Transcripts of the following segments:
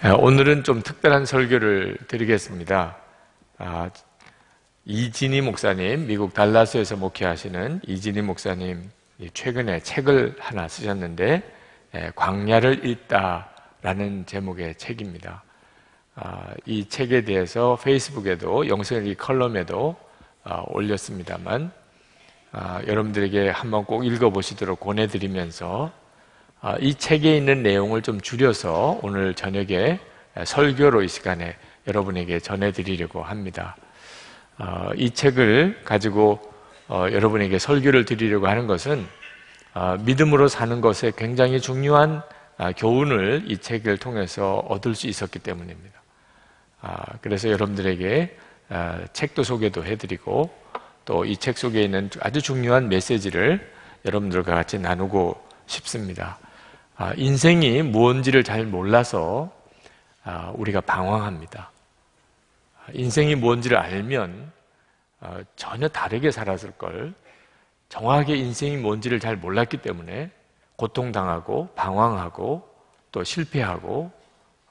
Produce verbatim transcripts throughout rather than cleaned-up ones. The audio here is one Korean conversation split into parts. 오늘은 좀 특별한 설교를 드리겠습니다. 아, 이진희 목사님, 미국 달라스에서 목회하시는 이진희 목사님 최근에 책을 하나 쓰셨는데 광야를 읽다라는 제목의 책입니다. 아, 이 책에 대해서 페이스북에도 영성일기 컬럼에도 아, 올렸습니다만 아, 여러분들에게 한번 꼭 읽어보시도록 권해드리면서 아, 이 책에 있는 내용을 좀 줄여서 오늘 저녁에 설교로 이 시간에 여러분에게 전해드리려고 합니다. 아, 이 책을 가지고 어, 여러분에게 설교를 드리려고 하는 것은 아, 믿음으로 사는 것에 굉장히 중요한 아, 교훈을 이 책을 통해서 얻을 수 있었기 때문입니다. 아, 그래서 여러분들에게 아, 책도 소개도 해드리고 또 이 책 속에 있는 아주 중요한 메시지를 여러분들과 같이 나누고 싶습니다. 아, 인생이 무언지를 잘 몰라서 아, 우리가 방황합니다. 인생이 무언지를 알면 아, 전혀 다르게 살았을 걸, 정확하게 인생이 뭔지를 잘 몰랐기 때문에 고통당하고 방황하고 또 실패하고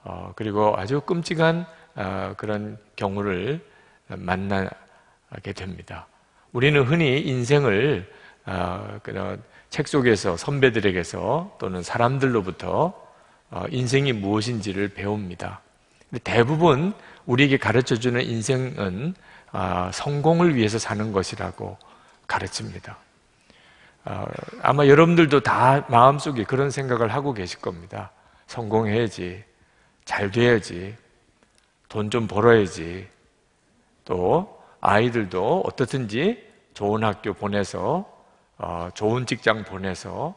어, 그리고 아주 끔찍한 어, 그런 경우를 만나게 됩니다. 우리는 흔히 인생을 어, 그런 책 속에서 선배들에게서 또는 사람들로부터 어, 인생이 무엇인지를 배웁니다. 근데 대부분 우리에게 가르쳐주는 인생은 어, 성공을 위해서 사는 것이라고 가르칩니다. 아마 여러분들도 다 마음속에 그런 생각을 하고 계실 겁니다. 성공해야지, 잘 돼야지, 돈 좀 벌어야지, 또 아이들도 어떻든지 좋은 학교 보내서 좋은 직장 보내서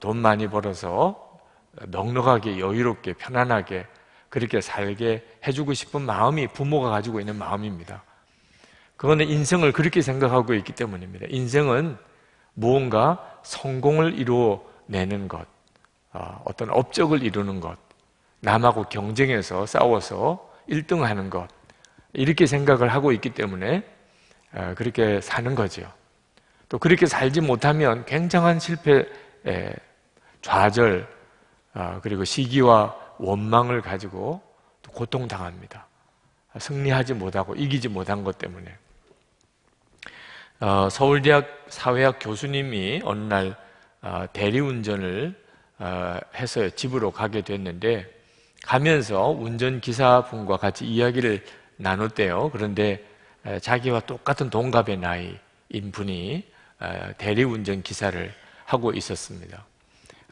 돈 많이 벌어서 넉넉하게 여유롭게 편안하게 그렇게 살게 해주고 싶은 마음이 부모가 가지고 있는 마음입니다. 그거는 인생을 그렇게 생각하고 있기 때문입니다. 인생은 무언가 성공을 이루어내는 것, 어떤 업적을 이루는 것, 남하고 경쟁해서 싸워서 일 등 하는 것, 이렇게 생각을 하고 있기 때문에 그렇게 사는 거죠. 또 그렇게 살지 못하면 굉장한 실패, 좌절, 그리고 시기와 원망을 가지고 고통당합니다. 승리하지 못하고 이기지 못한 것 때문에. 어, 서울대학 사회학 교수님이 어느 날 어, 대리운전을 어, 해서 집으로 가게 됐는데 가면서 운전기사분과 같이 이야기를 나눴대요. 그런데 에, 자기와 똑같은 동갑의 나이인 분이 에, 대리운전기사를 하고 있었습니다.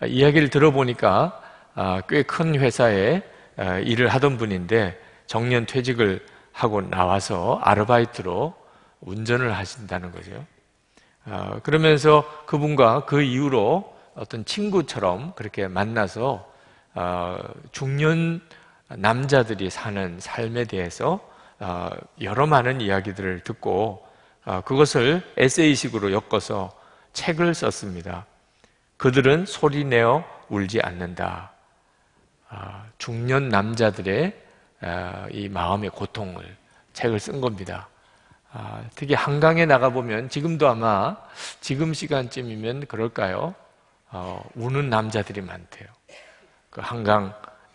에, 이야기를 들어보니까 어, 꽤 큰 회사에 에, 일을 하던 분인데 정년 퇴직을 하고 나와서 아르바이트로 운전을 하신다는 거죠. 어, 그러면서 그분과 그 이후로 어떤 친구처럼 그렇게 만나서 어, 중년 남자들이 사는 삶에 대해서 어, 여러 많은 이야기들을 듣고 어, 그것을 에세이식으로 엮어서 책을 썼습니다. 그들은 소리내어 울지 않는다. 어, 중년 남자들의 어, 이 마음의 고통을 책을 쓴 겁니다. 아, 특히 한강에 나가보면 지금도 아마 지금 시간쯤이면 그럴까요? 어, 우는 남자들이 많대요. 그 한강에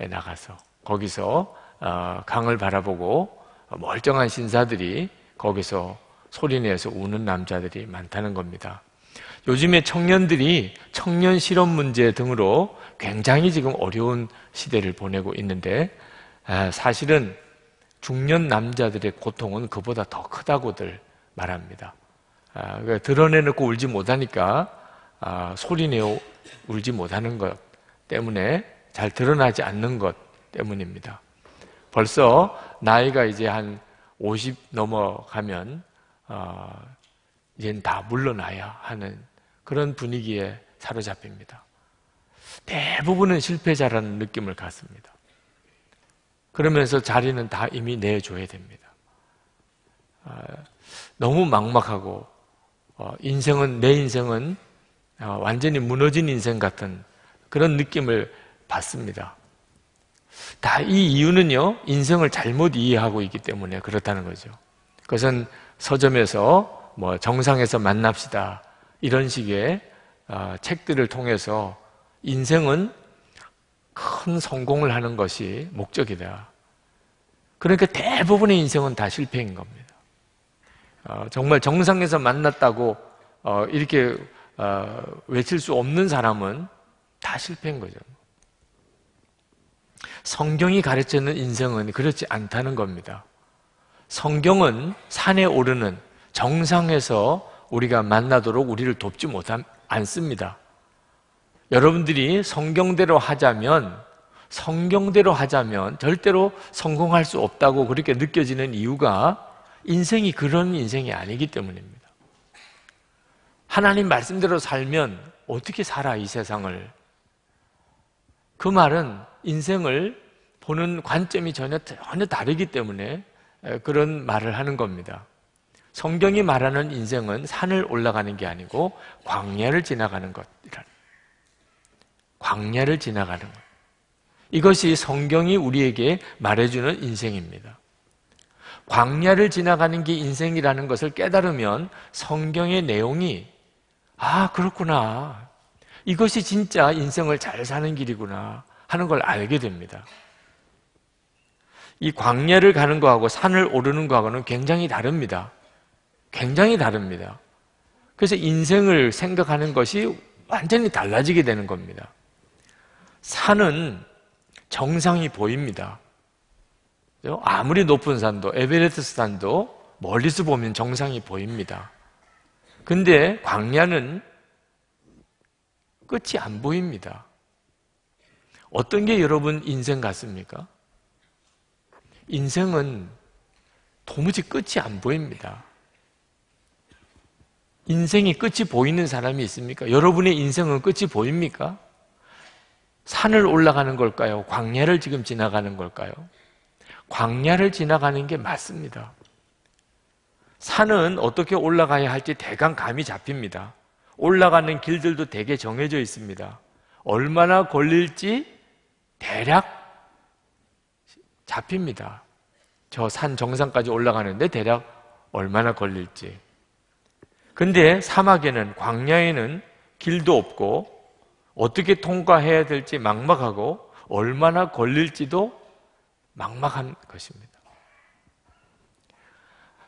나가서 거기서 어, 강을 바라보고 멀쩡한 신사들이 거기서 소리내서 우는 남자들이 많다는 겁니다. 요즘에 청년들이 청년 실업 문제 등으로 굉장히 지금 어려운 시대를 보내고 있는데 아, 사실은 중년 남자들의 고통은 그보다 더 크다고들 말합니다. 아, 그러니까 드러내놓고 울지 못하니까 아, 소리내어 울지 못하는 것 때문에 잘 드러나지 않는 것 때문입니다. 벌써 나이가 이제 한 오십 넘어가면 아, 이젠 다 물러나야 하는 그런 분위기에 사로잡힙니다. 대부분은 실패자라는 느낌을 갖습니다. 그러면서 자리는 다 이미 내줘야 됩니다. 너무 막막하고 인생은 내 인생은 완전히 무너진 인생 같은 그런 느낌을 받습니다. 다 이 이유는요, 인생을 잘못 이해하고 있기 때문에 그렇다는 거죠. 그것은 서점에서 뭐 정상에서 만납시다 이런 식의 책들을 통해서 인생은 큰 성공을 하는 것이 목적이다. 그러니까 대부분의 인생은 다 실패인 겁니다. 어, 정말 정상에서 만났다고 어, 이렇게 어, 외칠 수 없는 사람은 다 실패인 거죠. 성경이 가르치는 인생은 그렇지 않다는 겁니다. 성경은 산에 오르는 정상에서 우리가 만나도록 우리를 돕지 못함, 않습니다. 여러분들이 성경대로 하자면 성경대로 하자면 절대로 성공할 수 없다고 그렇게 느껴지는 이유가 인생이 그런 인생이 아니기 때문입니다. 하나님 말씀대로 살면 어떻게 살아 이 세상을? 그 말은 인생을 보는 관점이 전혀, 전혀 다르기 때문에 그런 말을 하는 겁니다. 성경이 말하는 인생은 산을 올라가는 게 아니고 광야를 지나가는 것이라는 광야를 지나가는 것. 이것이 성경이 우리에게 말해주는 인생입니다. 광야를 지나가는 게 인생이라는 것을 깨달으면 성경의 내용이 아 그렇구나 이것이 진짜 인생을 잘 사는 길이구나 하는 걸 알게 됩니다. 이 광야를 가는 거하고 산을 오르는 거하고는 굉장히 다릅니다. 굉장히 다릅니다. 그래서 인생을 생각하는 것이 완전히 달라지게 되는 겁니다. 산은 정상이 보입니다. 아무리 높은 산도 에베레스트 산도 멀리서 보면 정상이 보입니다. 근데 광야는 끝이 안 보입니다. 어떤 게 여러분 인생 같습니까? 인생은 도무지 끝이 안 보입니다. 인생이 끝이 보이는 사람이 있습니까? 여러분의 인생은 끝이 보입니까? 산을 올라가는 걸까요? 광야를 지금 지나가는 걸까요? 광야를 지나가는 게 맞습니다. 산은 어떻게 올라가야 할지 대강 감이 잡힙니다. 올라가는 길들도 되게 정해져 있습니다. 얼마나 걸릴지 대략 잡힙니다. 저 산 정상까지 올라가는데 대략 얼마나 걸릴지. 근데 사막에는 광야에는 길도 없고 어떻게 통과해야 될지 막막하고 얼마나 걸릴지도 막막한 것입니다.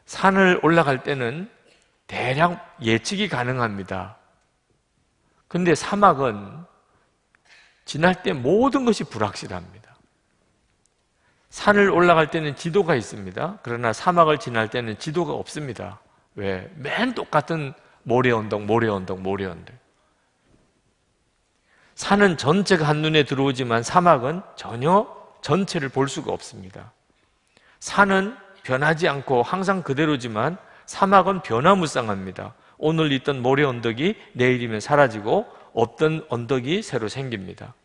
산을 올라갈 때는 대략 예측이 가능합니다. 근데 사막은 지날 때 모든 것이 불확실합니다. 산을 올라갈 때는 지도가 있습니다. 그러나 사막을 지날 때는 지도가 없습니다. 왜? 맨 똑같은 모래언덕, 모래언덕, 모래언덕. 산은 전체가 한눈에 들어오지만 사막은 전혀 전체를 볼 수가 없습니다. 산은 변하지 않고 항상 그대로지만 사막은 변화무쌍합니다. 오늘 있던 모래 언덕이 내일이면 사라지고 없던 언덕이 새로 생깁니다.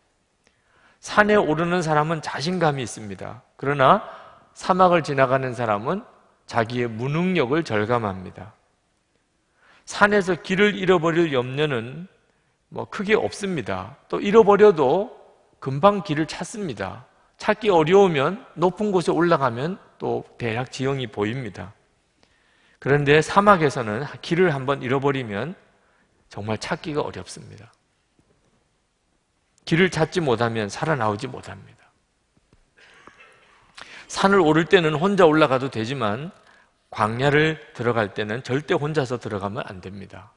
산에 오르는 사람은 자신감이 있습니다. 그러나 사막을 지나가는 사람은 자기의 무능력을 절감합니다. 산에서 길을 잃어버릴 염려는 뭐 크게 없습니다. 또 잃어버려도 금방 길을 찾습니다. 찾기 어려우면 높은 곳에 올라가면 또 대략 지형이 보입니다. 그런데 사막에서는 길을 한번 잃어버리면 정말 찾기가 어렵습니다. 길을 찾지 못하면 살아나오지 못합니다. 산을 오를 때는 혼자 올라가도 되지만 광야를 들어갈 때는 절대 혼자서 들어가면 안 됩니다.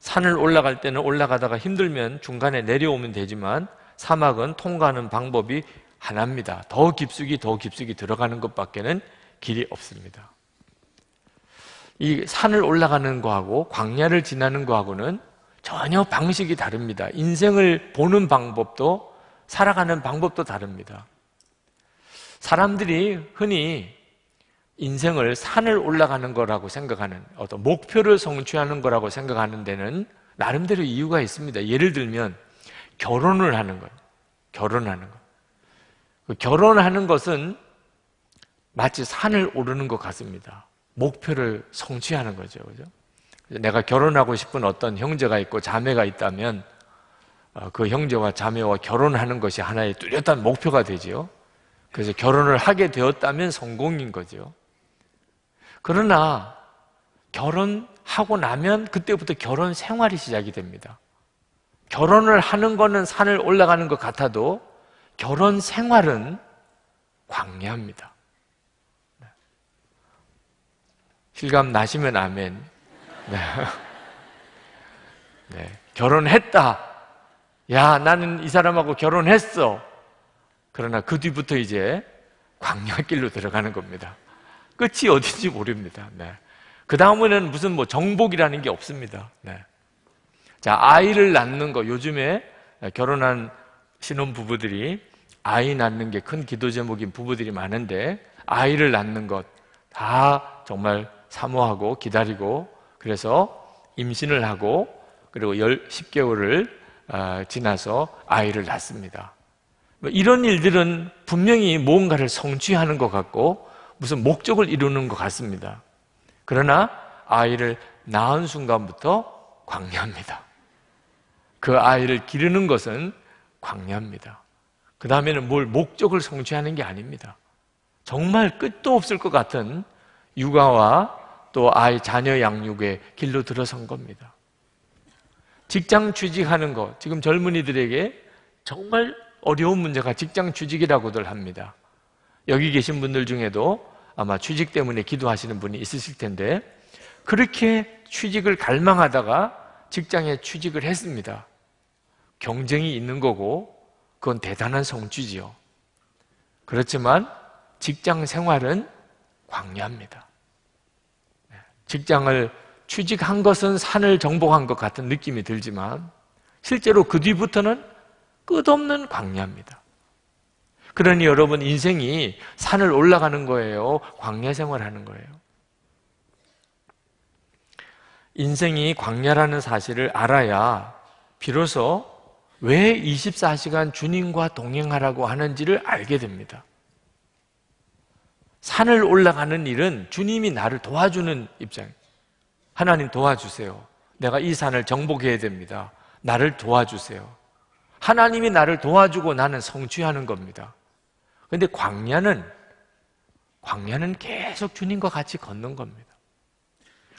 산을 올라갈 때는 올라가다가 힘들면 중간에 내려오면 되지만 사막은 통과하는 방법이 하나입니다. 더 깊숙이 더 깊숙이 들어가는 것밖에는 길이 없습니다. 이 산을 올라가는 거하고 광야를 지나는 거하고는 전혀 방식이 다릅니다. 인생을 보는 방법도 살아가는 방법도 다릅니다. 사람들이 흔히 인생을 산을 올라가는 거라고 생각하는 어떤 목표를 성취하는 거라고 생각하는 데는 나름대로 이유가 있습니다. 예를 들면 결혼을 하는 거예요. 결혼하는 것. 결혼하는 것은 마치 산을 오르는 것 같습니다. 목표를 성취하는 거죠. 그죠? 내가 결혼하고 싶은 어떤 형제가 있고 자매가 있다면 그 형제와 자매와 결혼하는 것이 하나의 뚜렷한 목표가 되지요. 그래서 결혼을 하게 되었다면 성공인 거죠. 그러나 결혼하고 나면 그때부터 결혼 생활이 시작이 됩니다. 결혼을 하는 거는 산을 올라가는 것 같아도 결혼 생활은 광야입니다. 실감 나시면 아멘. 네. 네. 결혼했다. 야, 나는 이 사람하고 결혼했어. 그러나 그 뒤부터 이제 광야길로 들어가는 겁니다. 끝이 어딘지 모릅니다. 네. 그 다음에는 무슨 뭐 정복이라는 게 없습니다. 네. 자, 아이를 낳는 거. 요즘에 결혼한 신혼부부들이 아이 낳는 게 큰 기도 제목인 부부들이 많은데, 아이를 낳는 것 다 정말 사모하고 기다리고, 그래서 임신을 하고, 그리고 십 개월을 지나서 아이를 낳습니다. 이런 일들은 분명히 무언가를 성취하는 것 같고 무슨 목적을 이루는 것 같습니다. 그러나 아이를 낳은 순간부터 광야입니다. 그 아이를 기르는 것은 광야입니다. 그 다음에는 뭘 목적을 성취하는 게 아닙니다. 정말 끝도 없을 것 같은 육아와 또 아이 자녀 양육의 길로 들어선 겁니다. 직장 취직하는 것, 지금 젊은이들에게 정말 어려운 문제가 직장 취직이라고들 합니다. 여기 계신 분들 중에도 아마 취직 때문에 기도하시는 분이 있으실 텐데, 그렇게 취직을 갈망하다가 직장에 취직을 했습니다. 경쟁이 있는 거고 그건 대단한 성취지요. 그렇지만 직장 생활은 광야입니다. 직장을 취직한 것은 산을 정복한 것 같은 느낌이 들지만 실제로 그 뒤부터는 끝없는 광야입니다. 그러니 여러분, 인생이 산을 올라가는 거예요? 광야 생활하는 거예요? 인생이 광야라는 사실을 알아야 비로소 왜 이십사 시간 주님과 동행하라고 하는지를 알게 됩니다. 산을 올라가는 일은 주님이 나를 도와주는 입장입니다. 하나님 도와주세요. 내가 이 산을 정복해야 됩니다. 나를 도와주세요. 하나님이 나를 도와주고 나는 성취하는 겁니다. 그런데 광야는, 광야는 계속 주님과 같이 걷는 겁니다.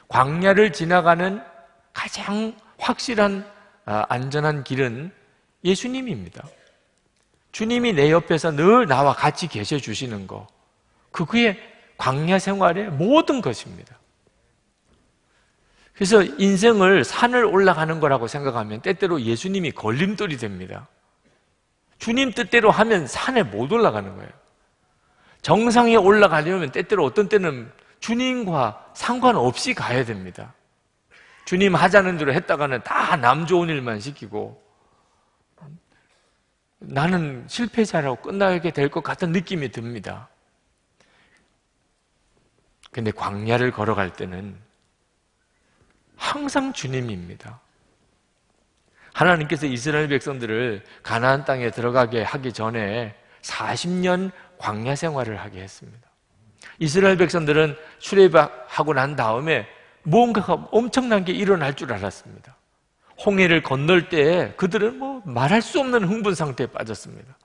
광야를 지나가는 가장 확실한 안전한 길은 예수님입니다. 주님이 내 옆에서 늘 나와 같이 계셔 주시는 거, 그게 광야 생활의 모든 것입니다. 그래서 인생을 산을 올라가는 거라고 생각하면 때때로 예수님이 걸림돌이 됩니다. 주님 뜻대로 하면 산에 못 올라가는 거예요. 정상에 올라가려면 때때로 어떤 때는 주님과 상관없이 가야 됩니다. 주님 하자는 대로 했다가는 다 남 좋은 일만 시키고 나는 실패자라고 끝나게 될 것 같은 느낌이 듭니다. 근데 광야를 걸어갈 때는 항상 주님입니다. 하나님께서 이스라엘 백성들을 가나안 땅에 들어가게 하기 전에 사십 년 광야 생활을 하게 했습니다. 이스라엘 백성들은 출애굽하고 난 다음에 무언가가 엄청난 게 일어날 줄 알았습니다. 홍해를 건널 때 그들은 뭐 말할 수 없는 흥분 상태에 빠졌습니다.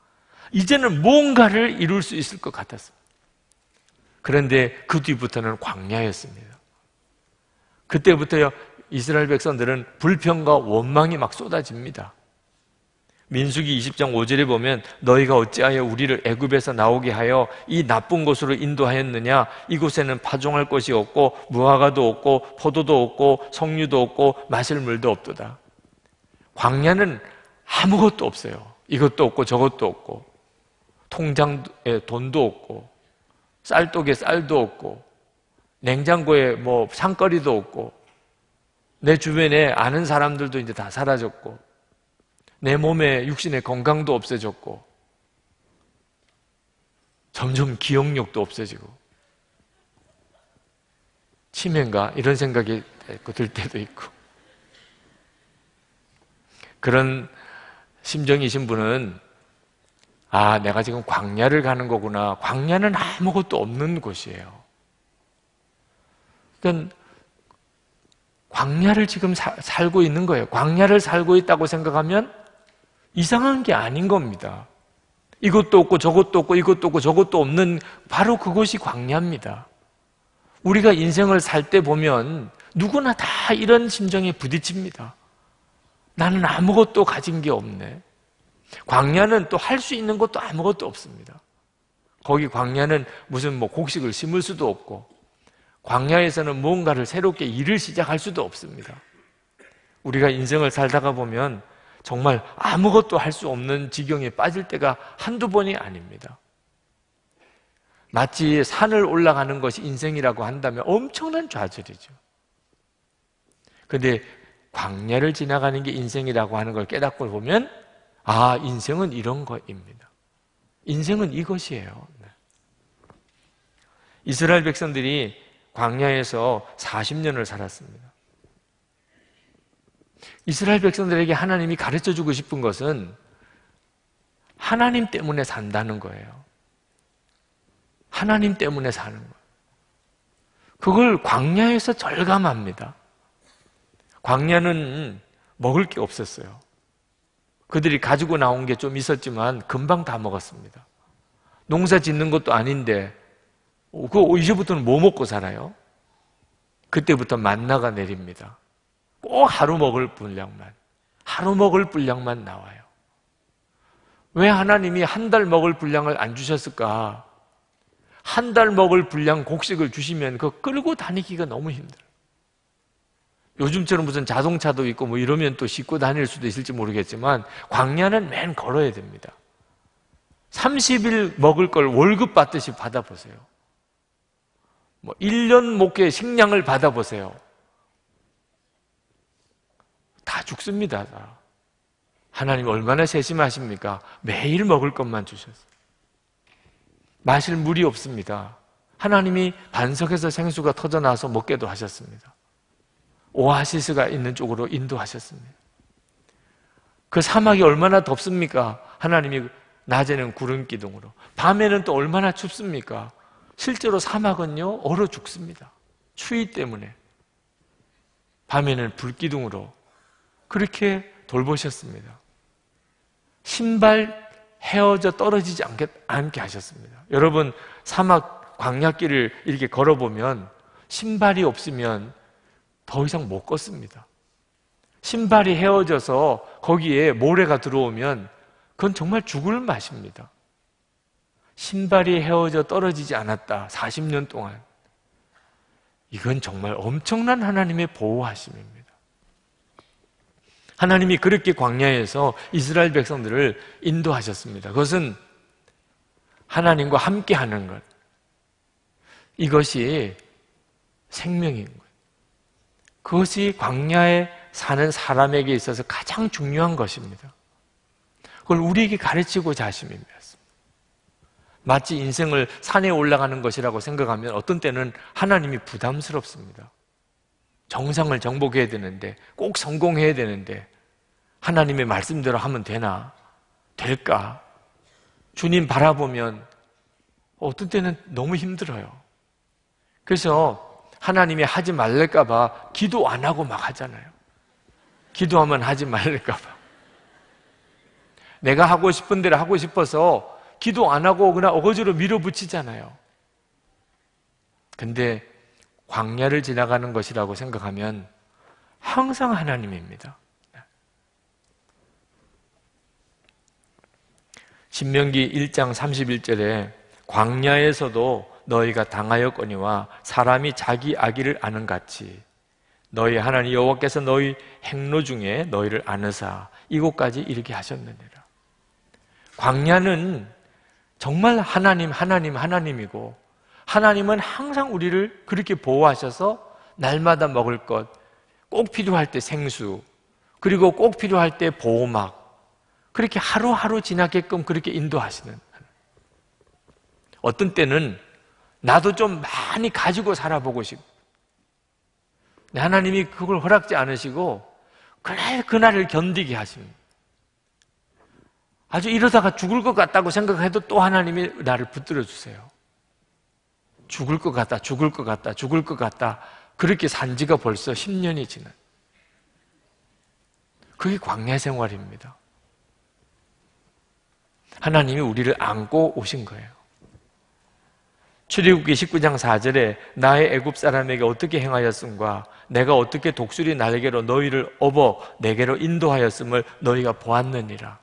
이제는 무언가를 이룰 수 있을 것 같았습니다. 그런데 그 뒤부터는 광야였습니다. 그때부터 이스라엘 백성들은 불평과 원망이 막 쏟아집니다. 민수기 이십 장 오 절에 보면 너희가 어찌하여 우리를 애굽에서 나오게 하여 이 나쁜 곳으로 인도하였느냐? 이곳에는 파종할 것이 없고 무화과도 없고 포도도 없고 석류도 없고 마실 물도 없도다. 광야는 아무것도 없어요. 이것도 없고 저것도 없고 통장에 돈도 없고 쌀독에 쌀도 없고 냉장고에 뭐 상거리도 없고 내 주변에 아는 사람들도 이제 다 사라졌고 내 몸에 육신의 건강도 없어졌고 점점 기억력도 없어지고 치매인가 이런 생각이 들 때도 있고, 그런 심정이신 분은 아, 내가 지금 광야를 가는 거구나. 광야는 아무것도 없는 곳이에요. 그러니까 광야를 지금 사, 살고 있는 거예요. 광야를 살고 있다고 생각하면 이상한 게 아닌 겁니다. 이것도 없고 저것도 없고 이것도 없고 저것도 없는 바로 그것이 광야입니다. 우리가 인생을 살 때 보면 누구나 다 이런 심정에 부딪힙니다. 나는 아무것도 가진 게 없네. 광야는 또 할 수 있는 것도 아무것도 없습니다. 거기 광야는 무슨 뭐 곡식을 심을 수도 없고 광야에서는 무언가를 새롭게 일을 시작할 수도 없습니다. 우리가 인생을 살다가 보면 정말 아무것도 할 수 없는 지경에 빠질 때가 한두 번이 아닙니다. 마치 산을 올라가는 것이 인생이라고 한다면 엄청난 좌절이죠. 그런데 광야를 지나가는 게 인생이라고 하는 걸 깨닫고 보면 아, 인생은 이런 것입니다. 인생은 이것이에요. 이스라엘 백성들이 광야에서 사십 년을 살았습니다. 이스라엘 백성들에게 하나님이 가르쳐주고 싶은 것은 하나님 때문에 산다는 거예요. 하나님 때문에 사는 거예요. 그걸 광야에서 절감합니다. 광야는 먹을 게 없었어요. 그들이 가지고 나온 게 좀 있었지만 금방 다 먹었습니다. 농사 짓는 것도 아닌데 그 이제부터는 뭐 먹고 살아요? 그때부터 만나가 내립니다. 꼭 하루 먹을 분량만, 하루 먹을 분량만 나와요. 왜 하나님이 한 달 먹을 분량을 안 주셨을까? 한 달 먹을 분량 곡식을 주시면 그거 끌고 다니기가 너무 힘들어요. 요즘처럼 무슨 자동차도 있고 뭐 이러면 또 싣고 다닐 수도 있을지 모르겠지만 광야는 맨 걸어야 됩니다. 삼십 일 먹을 걸 월급 받듯이 받아보세요. 뭐 일 년 목회 식량을 받아보세요. 다 죽습니다. 다. 하나님 얼마나 세심하십니까? 매일 먹을 것만 주셨어요. 마실 물이 없습니다. 하나님이 반석에서 생수가 터져나와서 먹게도 하셨습니다. 오아시스가 있는 쪽으로 인도하셨습니다. 그 사막이 얼마나 덥습니까? 하나님이 낮에는 구름 기둥으로, 밤에는 또 얼마나 춥습니까? 실제로 사막은요 얼어 죽습니다. 추위 때문에. 밤에는 불 기둥으로 그렇게 돌보셨습니다. 신발 헤어져 떨어지지 않게, 않게 하셨습니다. 여러분, 사막 광야길을 이렇게 걸어보면 신발이 없으면 더 이상 못 걷습니다. 신발이 헤어져서 거기에 모래가 들어오면 그건 정말 죽을 맛입니다. 신발이 헤어져 떨어지지 않았다. 사십 년 동안. 이건 정말 엄청난 하나님의 보호하심입니다. 하나님이 그렇게 광야에서 이스라엘 백성들을 인도하셨습니다. 그것은 하나님과 함께하는 것. 이것이 생명인 거예요. 그것이 광야에 사는 사람에게 있어서 가장 중요한 것입니다. 그걸 우리에게 가르치고자 하심입니다. 마치 인생을 산에 올라가는 것이라고 생각하면 어떤 때는 하나님이 부담스럽습니다. 정상을 정복해야 되는데 꼭 성공해야 되는데 하나님의 말씀대로 하면 되나? 될까? 주님 바라보면 어떤 때는 너무 힘들어요. 그래서 하나님이 하지 말랄까 봐 기도 안 하고 막 하잖아요. 기도하면 하지 말랄까 봐. 내가 하고 싶은 대로 하고 싶어서 기도 안 하고 그냥 어거지로 밀어붙이잖아요. 근데 광야를 지나가는 것이라고 생각하면 항상 하나님입니다. 신명기 일 장 삼십일 절에 광야에서도 너희가 당하였거니와 사람이 자기 악의를 아는 같이 너희 하나님 여호와께서 너희 행로 중에 너희를 아느사 이곳까지 이르게 하셨느니라. 광야는 정말 하나님 하나님 하나님이고 하나님은 항상 우리를 그렇게 보호하셔서 날마다 먹을 것, 꼭 필요할 때 생수, 그리고 꼭 필요할 때 보호막, 그렇게 하루하루 지나게끔 그렇게 인도하시는. 어떤 때는 나도 좀 많이 가지고 살아보고 싶고 하나님이 그걸 허락지 않으시고 그날 그날을 견디게 하십니다. 아주 이러다가 죽을 것 같다고 생각해도 또 하나님이 나를 붙들어 주세요. 죽을 것 같다, 죽을 것 같다, 죽을 것 같다 그렇게 산 지가 벌써 십 년이 지난 그게 광야 생활입니다. 하나님이 우리를 안고 오신 거예요. 출애굽기 십구 장 사 절에 나의 애굽 사람에게 어떻게 행하였음과 내가 어떻게 독수리 날개로 너희를 업어 내게로 인도하였음을 너희가 보았느니라.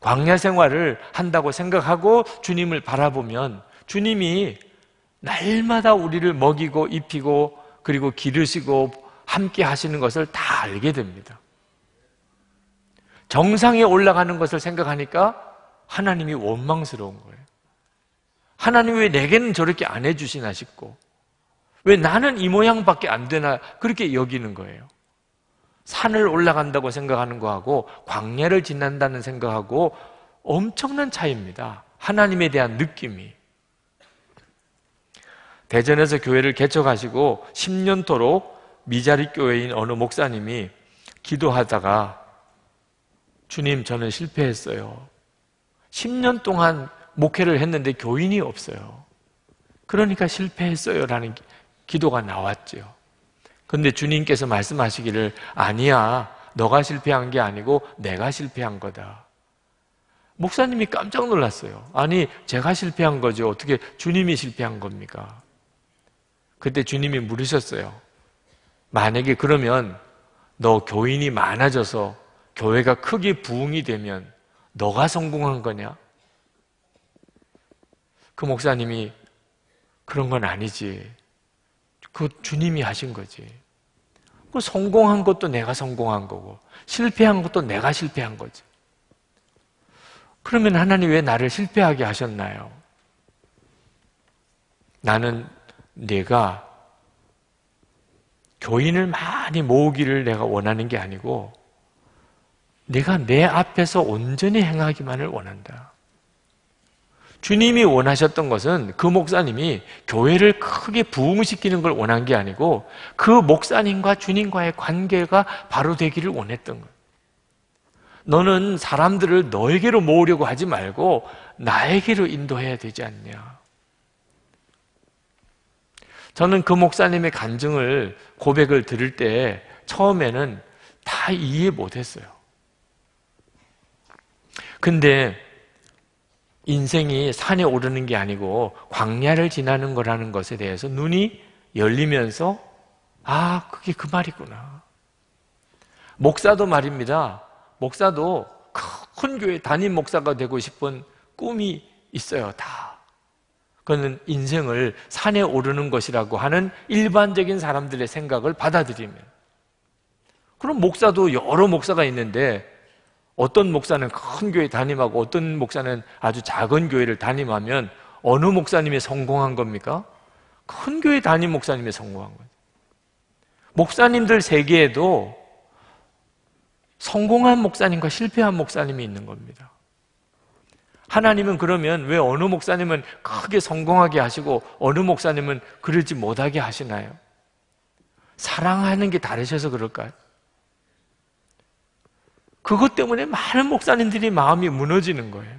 광야 생활을 한다고 생각하고 주님을 바라보면 주님이 날마다 우리를 먹이고 입히고 그리고 기르시고 함께 하시는 것을 다 알게 됩니다. 정상에 올라가는 것을 생각하니까 하나님이 원망스러운 거예요. 하나님이 왜 내게는 저렇게 안 해주시나 싶고 왜 나는 이 모양밖에 안 되나 그렇게 여기는 거예요. 산을 올라간다고 생각하는 거하고 광야를 지난다는 생각하고 엄청난 차이입니다. 하나님에 대한 느낌이. 대전에서 교회를 개척하시고 십 년토록 미자리 교회인 어느 목사님이 기도하다가 주님 저는 실패했어요. 십 년 동안 목회를 했는데 교인이 없어요. 그러니까 실패했어요 라는 기도가 나왔죠. 근데 주님께서 말씀하시기를 아니야 너가 실패한 게 아니고 내가 실패한 거다. 목사님이 깜짝 놀랐어요. 아니 제가 실패한 거죠. 어떻게 주님이 실패한 겁니까? 그때 주님이 물으셨어요. 만약에 그러면 너 교인이 많아져서 교회가 크게 부흥이 되면 너가 성공한 거냐? 그 목사님이 그런 건 아니지. 그 주님이 하신 거지. 그 성공한 것도 내가 성공한 거고 실패한 것도 내가 실패한 거지. 그러면 하나님 왜 나를 실패하게 하셨나요? 나는 내가 교인을 많이 모으기를 내가 원하는 게 아니고 내가 내 앞에서 온전히 행하기만을 원한다. 주님이 원하셨던 것은 그 목사님이 교회를 크게 부흥시키는 걸 원한 게 아니고 그 목사님과 주님과의 관계가 바로 되기를 원했던 거예요. 너는 사람들을 너에게로 모으려고 하지 말고 나에게로 인도해야 되지 않냐. 저는 그 목사님의 간증을 고백을 들을 때 처음에는 다 이해 못했어요. 근데 인생이 산에 오르는 게 아니고 광야를 지나는 거라는 것에 대해서 눈이 열리면서 아 그게 그 말이구나. 목사도 말입니다. 목사도 큰 교회 담임 목사가 되고 싶은 꿈이 있어요. 다. 그는 인생을 산에 오르는 것이라고 하는 일반적인 사람들의 생각을 받아들이면 그럼 목사도 여러 목사가 있는데 어떤 목사는 큰 교회 담임하고 어떤 목사는 아주 작은 교회를 담임하면 어느 목사님이 성공한 겁니까? 큰 교회 담임 목사님이 성공한 거죠. 목사님들 세계에도 성공한 목사님과 실패한 목사님이 있는 겁니다. 하나님은 그러면 왜 어느 목사님은 크게 성공하게 하시고 어느 목사님은 그러지 못하게 하시나요? 사랑하는 게 다르셔서 그럴까요? 그것 때문에 많은 목사님들이 마음이 무너지는 거예요.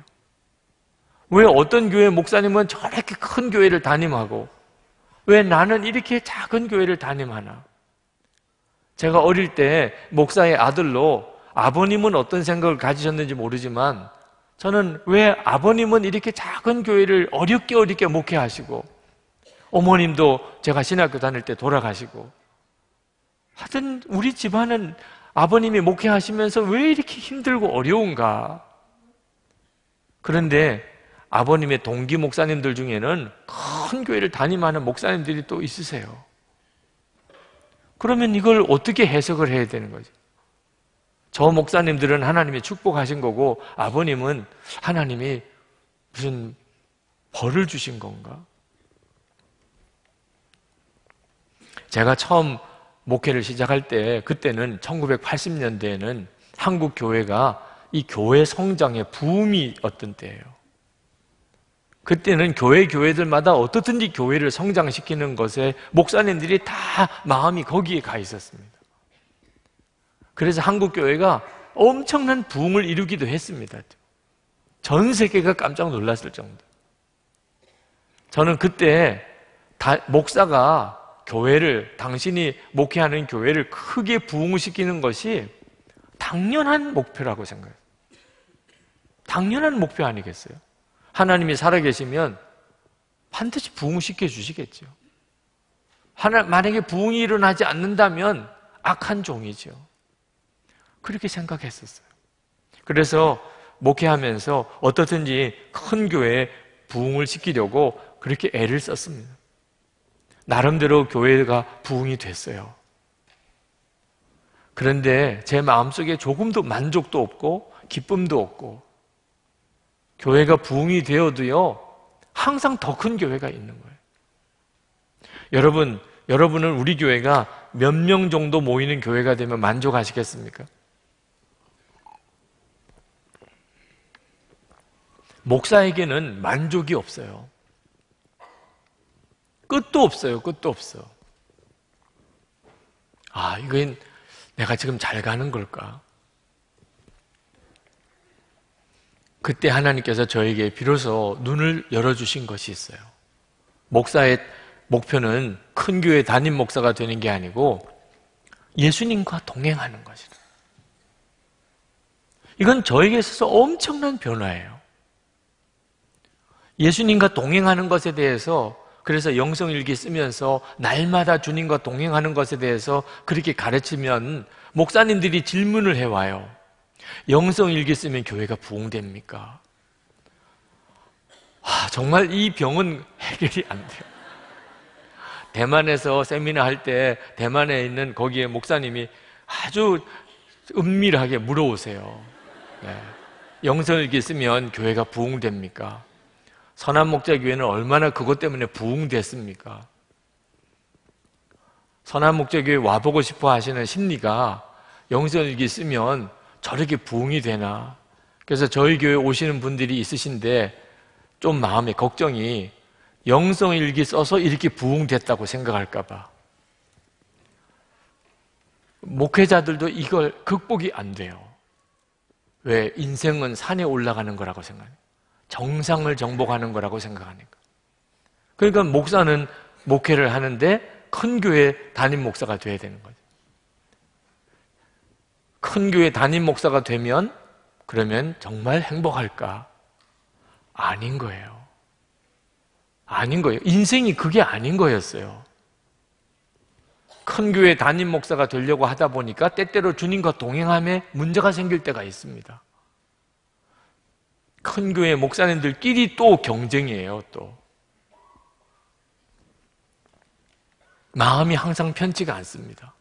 왜 어떤 교회 목사님은 저렇게 큰 교회를 담임하고 왜 나는 이렇게 작은 교회를 담임하나? 제가 어릴 때 목사의 아들로 아버님은 어떤 생각을 가지셨는지 모르지만 저는 왜 아버님은 이렇게 작은 교회를 어렵게 어렵게 목회하시고 어머님도 제가 신학교 다닐 때 돌아가시고 하여튼 우리 집안은 아버님이 목회하시면서 왜 이렇게 힘들고 어려운가. 그런데 아버님의 동기 목사님들 중에는 큰 교회를 담임하는 목사님들이 또 있으세요. 그러면 이걸 어떻게 해석을 해야 되는 거죠? 저 목사님들은 하나님이 축복하신 거고 아버님은 하나님이 무슨 벌을 주신 건가? 제가 처음 목회를 시작할 때 그때는 천구백팔십 년대에는 한국 교회가 이 교회 성장의 붐이 어떤 때예요. 그때는 교회 교회들마다 어떻든지 교회를 성장시키는 것에 목사님들이 다 마음이 거기에 가 있었습니다. 그래서 한국 교회가 엄청난 부흥을 이루기도 했습니다. 전 세계가 깜짝 놀랐을 정도. 저는 그때 다, 목사가 교회를 당신이 목회하는 교회를 크게 부흥시키는 것이 당연한 목표라고 생각해요. 당연한 목표 아니겠어요? 하나님이 살아계시면 반드시 부흥시켜 주시겠죠. 하나, 만약에 부흥이 일어나지 않는다면 악한 종이죠. 그렇게 생각했었어요. 그래서 목회하면서 어떻든지 큰 교회에 부흥을 시키려고 그렇게 애를 썼습니다. 나름대로 교회가 부흥이 됐어요. 그런데 제 마음속에 조금도 만족도 없고 기쁨도 없고, 교회가 부흥이 되어도요 항상 더 큰 교회가 있는 거예요. 여러분, 여러분은 우리 교회가 몇 명 정도 모이는 교회가 되면 만족하시겠습니까? 목사에게는 만족이 없어요. 끝도 없어요. 끝도 없어. 아, 이건 내가 지금 잘 가는 걸까? 그때 하나님께서 저에게 비로소 눈을 열어주신 것이 있어요. 목사의 목표는 큰 교회 담임 목사가 되는 게 아니고 예수님과 동행하는 것이다. 이건 저에게 있어서 엄청난 변화예요. 예수님과 동행하는 것에 대해서, 그래서 영성일기 쓰면서 날마다 주님과 동행하는 것에 대해서 그렇게 가르치면 목사님들이 질문을 해와요. 영성일기 쓰면 교회가 부흥됩니까? 아, 정말 이 병은 해결이 안 돼요. 대만에서 세미나 할 때 대만에 있는 거기에 목사님이 아주 은밀하게 물어오세요. 네. 영성일기 쓰면 교회가 부흥됩니까? 선한 목자 교회는 얼마나 그것 때문에 부흥됐습니까? 선한 목자 교회 와보고 싶어 하시는 심리가 영성일기 쓰면 저렇게 부흥이 되나? 그래서 저희 교회 오시는 분들이 있으신데 좀 마음의 걱정이, 영성일기 써서 이렇게 부흥됐다고 생각할까 봐. 목회자들도 이걸 극복이 안 돼요. 왜? 인생은 산에 올라가는 거라고 생각해요. 정상을 정복하는 거라고 생각하니까. 그러니까 목사는 목회를 하는데 큰 교회 담임 목사가 돼야 되는 거죠. 큰 교회 담임 목사가 되면 그러면 정말 행복할까? 아닌 거예요. 아닌 거예요. 인생이 그게 아닌 거였어요. 큰 교회 담임 목사가 되려고 하다 보니까 때때로 주님과 동행함에 문제가 생길 때가 있습니다. 큰 교회 목사님들끼리 또 경쟁이에요. 또 마음이 항상 편치가 않습니다.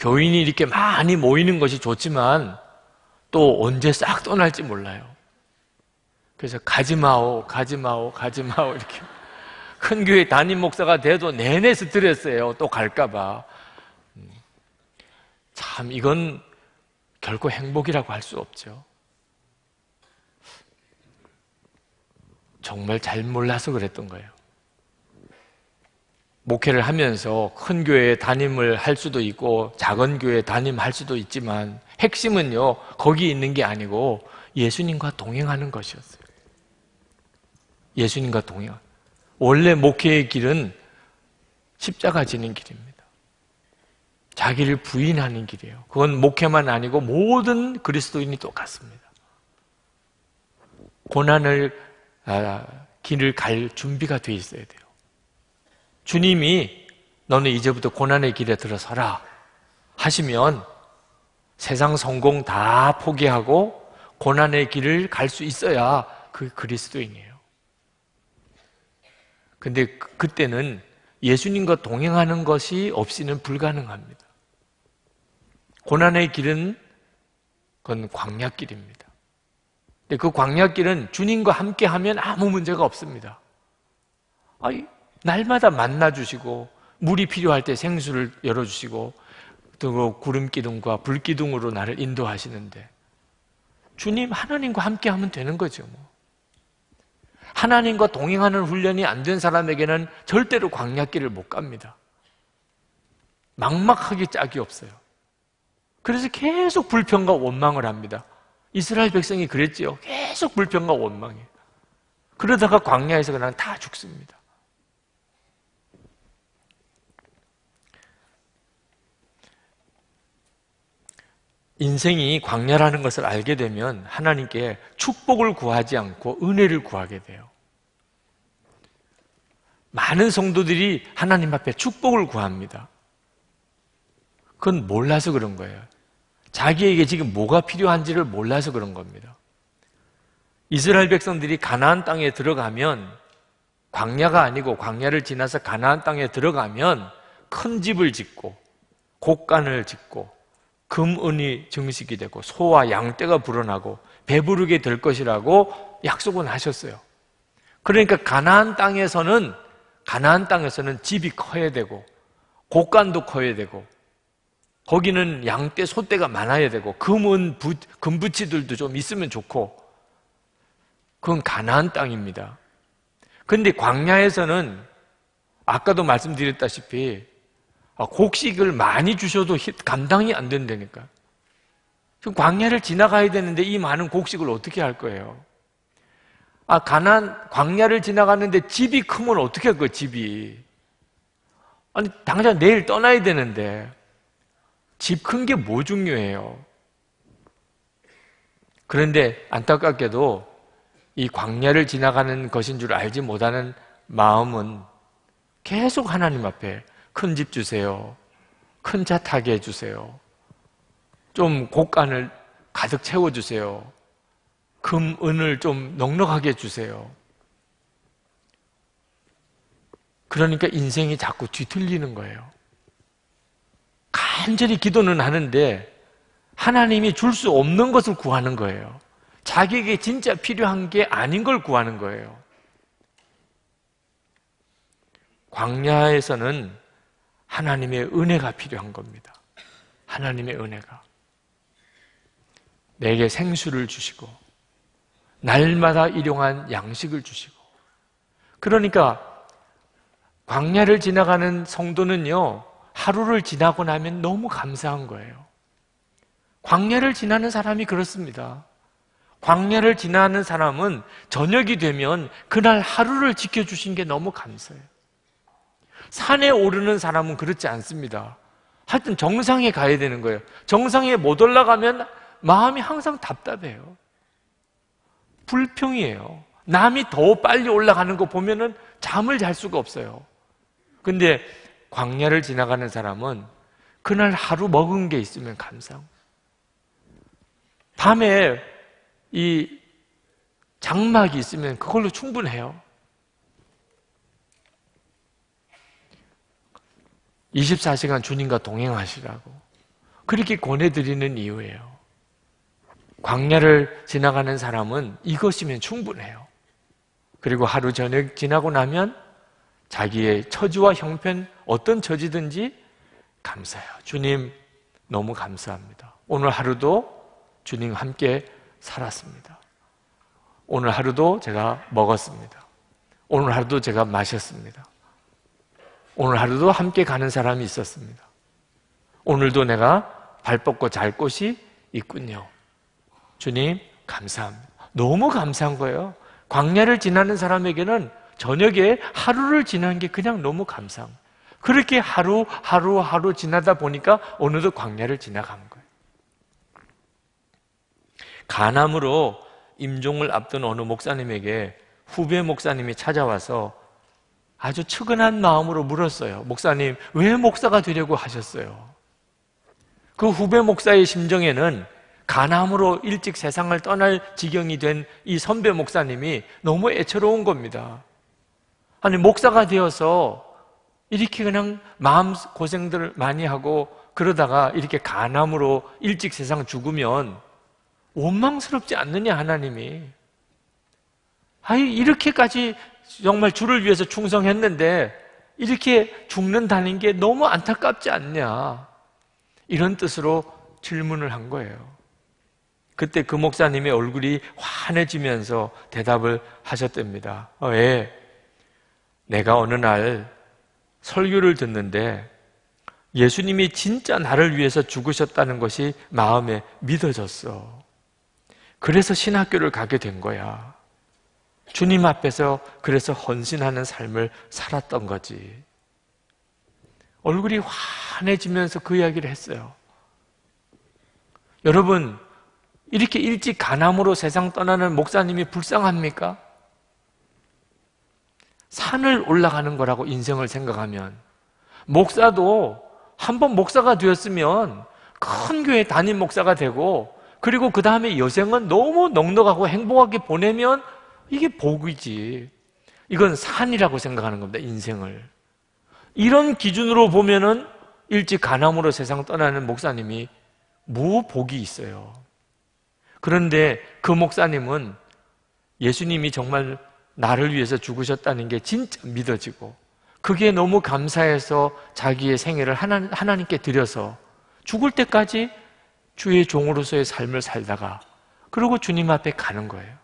교인이 이렇게 많이 모이는 것이 좋지만 또 언제 싹 떠날지 몰라요. 그래서 가지마오, 가지마오, 가지마오 이렇게. 큰 교회 담임 목사가 돼도 내내 스트레스예요. 또 갈까 봐. 참 이건 결코 행복이라고 할 수 없죠. 정말 잘 몰라서 그랬던 거예요. 목회를 하면서 큰 교회 담임을 할 수도 있고 작은 교회 담임 할 수도 있지만 핵심은요 거기 있는 게 아니고 예수님과 동행하는 것이었어요. 예수님과 동행. 원래 목회의 길은 십자가 지는 길입니다. 자기를 부인하는 길이에요. 그건 목회만 아니고 모든 그리스도인이 똑같습니다. 고난을 아, 길을 갈 준비가 돼 있어야 돼요. 주님이 너는 이제부터 고난의 길에 들어서라 하시면 세상 성공 다 포기하고 고난의 길을 갈 수 있어야 그 그리스도인이에요. 근데 그때는 예수님과 동행하는 것이 없이는 불가능합니다. 고난의 길은 그건 광야길입니다. 근데 그 광야길은 주님과 함께하면 아무 문제가 없습니다. 아니, 날마다 만나주시고 물이 필요할 때 생수를 열어주시고 또 구름기둥과 불기둥으로 나를 인도하시는데 주님 하나님과 함께하면 되는 거죠. 뭐. 하나님과 동행하는 훈련이 안 된 사람에게는 절대로 광야길을 못 갑니다. 막막하게 짝이 없어요. 그래서 계속 불평과 원망을 합니다. 이스라엘 백성이 그랬지요. 계속 불평과 원망이에요. 그러다가 광야에서 그냥 다 죽습니다. 인생이 광야라는 것을 알게 되면 하나님께 축복을 구하지 않고 은혜를 구하게 돼요. 많은 성도들이 하나님 앞에 축복을 구합니다. 그건 몰라서 그런 거예요. 자기에게 지금 뭐가 필요한지를 몰라서 그런 겁니다. 이스라엘 백성들이 가나안 땅에 들어가면, 광야가 아니고 광야를 지나서 가나안 땅에 들어가면 큰 집을 짓고 곡간을 짓고 금은이 증식이 되고 소와 양떼가 불어나고 배부르게 될 것이라고 약속은 하셨어요. 그러니까 가나안 땅에서는 가나안 땅에서는 집이 커야 되고 곡간도 커야 되고 거기는 양떼, 소떼가 많아야 되고 금은, 부, 금부치들도 좀 있으면 좋고 그건 가나안 땅입니다. 그런데 광야에서는 아까도 말씀드렸다시피 곡식을 많이 주셔도 감당이 안 된다니까. 지금 광야를 지나가야 되는데 이 많은 곡식을 어떻게 할 거예요? 아, 가나안 광야를 지나가는데 집이 크면 어떻게 할 거예요? 집이. 아니 당장 내일 떠나야 되는데 집 큰 게 뭐 중요해요? 그런데 안타깝게도 이 광야를 지나가는 것인 줄 알지 못하는 마음은 계속 하나님 앞에 큰 집 주세요, 큰 차 타게 해주세요, 좀 곡간을 가득 채워주세요, 금, 은을 좀 넉넉하게 주세요. 그러니까 인생이 자꾸 뒤틀리는 거예요. 간절히 기도는 하는데 하나님이 줄 수 없는 것을 구하는 거예요. 자기에게 진짜 필요한 게 아닌 걸 구하는 거예요. 광야에서는 하나님의 은혜가 필요한 겁니다. 하나님의 은혜가. 내게 생수를 주시고 날마다 일용한 양식을 주시고. 그러니까 광야를 지나가는 성도는요, 하루를 지나고 나면 너무 감사한 거예요. 광야를 지나는 사람이 그렇습니다. 광야를 지나는 사람은 저녁이 되면 그날 하루를 지켜주신 게 너무 감사해요. 산에 오르는 사람은 그렇지 않습니다. 하여튼 정상에 가야 되는 거예요. 정상에 못 올라가면 마음이 항상 답답해요. 불평이에요. 남이 더 빨리 올라가는 거 보면은 잠을 잘 수가 없어요. 근데 광야를 지나가는 사람은 그날 하루 먹은 게 있으면 감사하고, 밤에 이 장막이 있으면 그걸로 충분해요. 이십사 시간 주님과 동행하시라고 그렇게 권해드리는 이유예요. 광야를 지나가는 사람은 이것이면 충분해요. 그리고 하루 저녁 지나고 나면 자기의 처지와 형편, 어떤 처지든지 감사해요. 주님 너무 감사합니다. 오늘 하루도 주님 함께 살았습니다. 오늘 하루도 제가 먹었습니다. 오늘 하루도 제가 마셨습니다. 오늘 하루도 함께 가는 사람이 있었습니다. 오늘도 내가 발 뻗고 잘 곳이 있군요. 주님 감사합니다. 너무 감사한 거예요. 광야를 지나는 사람에게는 저녁에 하루를 지나는 게 그냥 너무 감사합니다. 그렇게 하루 하루 하루 지나다 보니까 어느덧 광야를 지나간 거예요. 간암으로 임종을 앞둔 어느 목사님에게 후배 목사님이 찾아와서 아주 측은한 마음으로 물었어요. 목사님, 왜 목사가 되려고 하셨어요? 그 후배 목사의 심정에는 간암으로 일찍 세상을 떠날 지경이 된 이 선배 목사님이 너무 애처로운 겁니다. 아니, 목사가 되어서 이렇게 그냥 마음 고생들 많이 하고 그러다가 이렇게 간암으로 일찍 세상 죽으면 원망스럽지 않느냐, 하나님이. 아니, 이렇게까지 정말 주를 위해서 충성했는데 이렇게 죽는다는 게 너무 안타깝지 않냐, 이런 뜻으로 질문을 한 거예요. 그때 그 목사님의 얼굴이 환해지면서 대답을 하셨답니다. 어, 예. 내가 어느 날 설교를 듣는데 예수님이 진짜 나를 위해서 죽으셨다는 것이 마음에 믿어졌어. 그래서 신학교를 가게 된 거야. 주님 앞에서 그래서 헌신하는 삶을 살았던 거지. 얼굴이 환해지면서 그 이야기를 했어요. 여러분, 이렇게 일찍 간암으로 세상 떠나는 목사님이 불쌍합니까? 산을 올라가는 거라고 인생을 생각하면, 목사도 한번 목사가 되었으면 큰 교회 담임 목사가 되고, 그리고 그 다음에 여생은 너무 넉넉하고 행복하게 보내면 이게 복이지. 이건 산이라고 생각하는 겁니다, 인생을. 이런 기준으로 보면은 일찍 가나움으로 세상 떠나는 목사님이 무복이 있어요. 그런데 그 목사님은 예수님이 정말 나를 위해서 죽으셨다는 게 진짜 믿어지고, 그게 너무 감사해서 자기의 생애를 하나, 하나님께 드려서 죽을 때까지 주의 종으로서의 삶을 살다가 그리고 주님 앞에 가는 거예요.